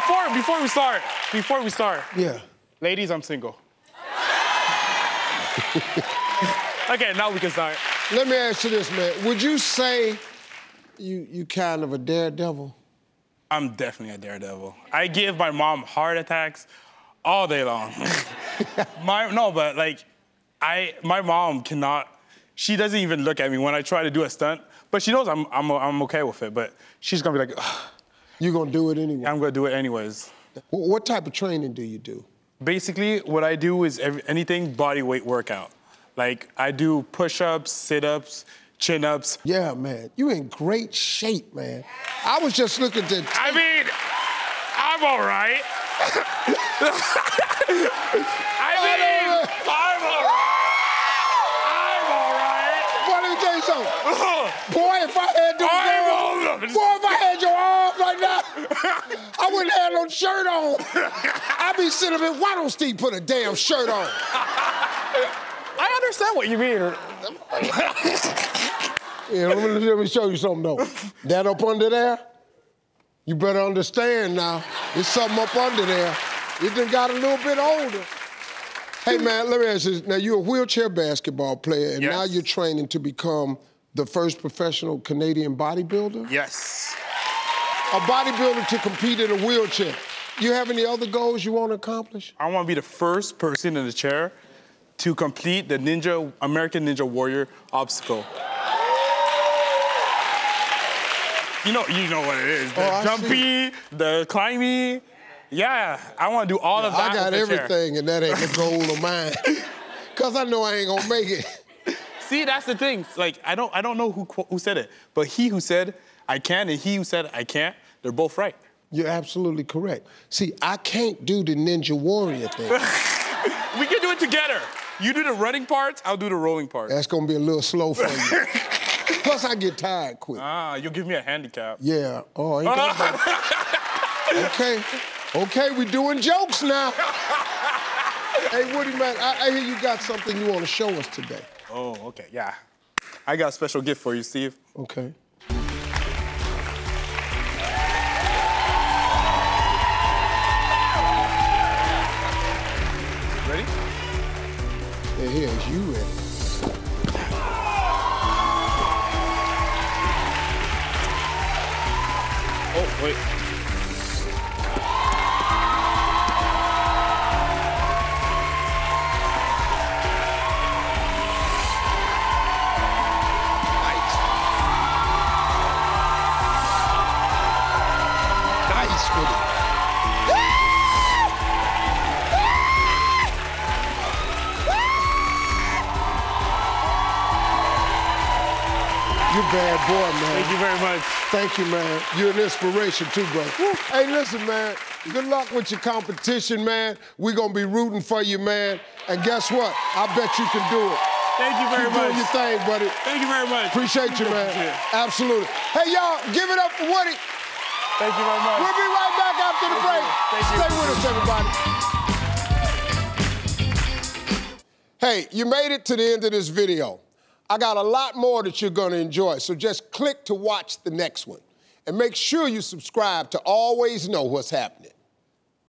Before we start. Yeah. Ladies, I'm single. Okay, now we can start. Let me ask you this, man. Would you say you kind of a daredevil? I'm definitely a daredevil. I give my mom heart attacks all day long. My mom cannot. She doesn't even look at me when I try to do a stunt, but she knows I'm okay with it. But she's gonna be like, ugh. You're gonna do it anyway. I'm gonna do it anyways. What type of training do you do? Basically, what I do is anything body weight workout. Like, I do push-ups, sit-ups, chin-ups. Yeah, man, you in great shape, man. I was just looking to... I mean, I'm all right. Boy, let me tell you something. Boy, if I had them girls, boy, if I had your arms right now, I wouldn't have no shirt on. I'd be sitting there, why don't Steve put a damn shirt on? I understand what you mean. Yeah, let me show you something, though. That up under there, you better understand now. There's something up under there. It done got a little bit older. Hey, man, let me ask you this. Now, you're a wheelchair basketball player, and yes. Now you're training to become the first professional Canadian bodybuilder? Yes. A bodybuilder to compete in a wheelchair. You have any other goals you want to accomplish? I want to be the first person in the chair to complete the American Ninja Warrior obstacle. You know what it is. The jumpy, the climbing. Yeah, I want to do all of that. I got everything, and that ain't the goal of mine. Cause I know I ain't gonna make it. See, that's the thing. Like, I don't know who said it, but he who said I can and he who said I can't, they're both right. You're absolutely correct. See, I can't do the Ninja Warrior thing. We can do it together. You do the running parts, I'll do the rolling parts. That's gonna be a little slow for you. Plus, I get tired quick. Ah, you'll give me a handicap. Yeah. Oh, ain't that bad? Okay, we doing jokes now. Hey, Woody, man, I hear you got something you want to show us today. Oh, okay, yeah. I got a special gift for you, Steve. Okay. Ready? Yeah, here, is you ready? Oh, wait. Bad boy, man. Thank you very much. Thank you, man. You're an inspiration, too, bro. Hey, listen, man, good luck with your competition, man. We're going to be rooting for you, man. And guess what? I bet you can do it. Thank you very much. Keep doing your thing, buddy. Thank you very much. Appreciate you, man. Absolutely. Hey, y'all, give it up for Woody. Thank you very much. We'll be right back after the break. Thank you. Stay with us, everybody. Hey, you made it to the end of this video. I got a lot more that you're gonna enjoy, so just click to watch the next one. And make sure you subscribe to always know what's happening.